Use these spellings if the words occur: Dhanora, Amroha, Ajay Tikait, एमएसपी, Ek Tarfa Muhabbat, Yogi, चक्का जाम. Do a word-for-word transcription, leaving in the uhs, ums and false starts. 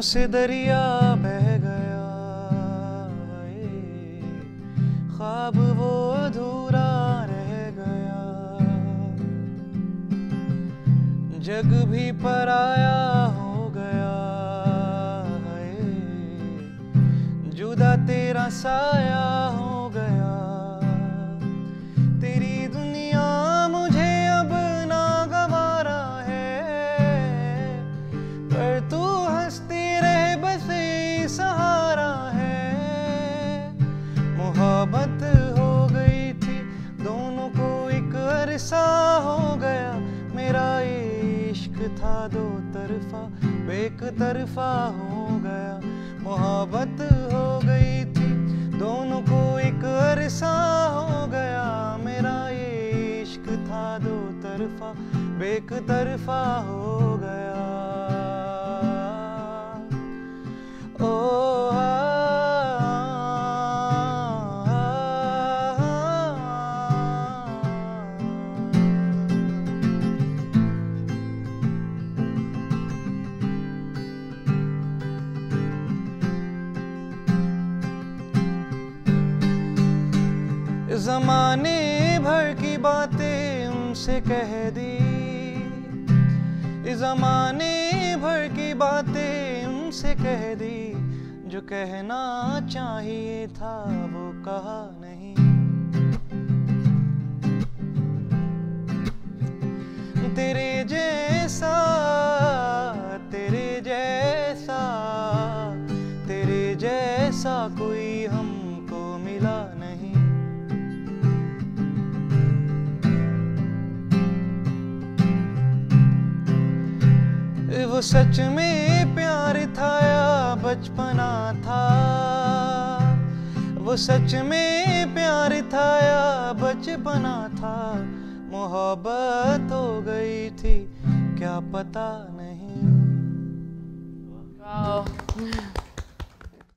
आंखों से दरिया बह गया, ख्वाब वो अधूरा रह गया, जग भी पराया हो गया, जुदा तेरा साया हो गया। तेरी दुनिया मुझे अब ना गवारा है, पर तू हंसती रह बस सहारा है। मोहब्बत हो गई थी दोनों को, एक अरसा हो गया, मेरा इश्क था दो तरफा, एक तरफा हो गया। मोहब्बत हो गई थी दोनों को, एक अरसा हो गया, मेरा ये इश्क था दो तरफा, बेक तरफा हो गया। ओ आ, आ, आ, आ, जमाने भर की बातें उनसे कह दी, जमाने भर की बातें उनसे कह दी, जो कहना चाहिए था वो कहा नहीं। तेरे जैसा, तेरे जैसा, तेरे जैसा कोई हमको मिला नहीं। वो सच में प्यार था या बचपना था, वो सच में प्यार था या बचपना था। मोहब्बत हो गई थी क्या पता नहीं।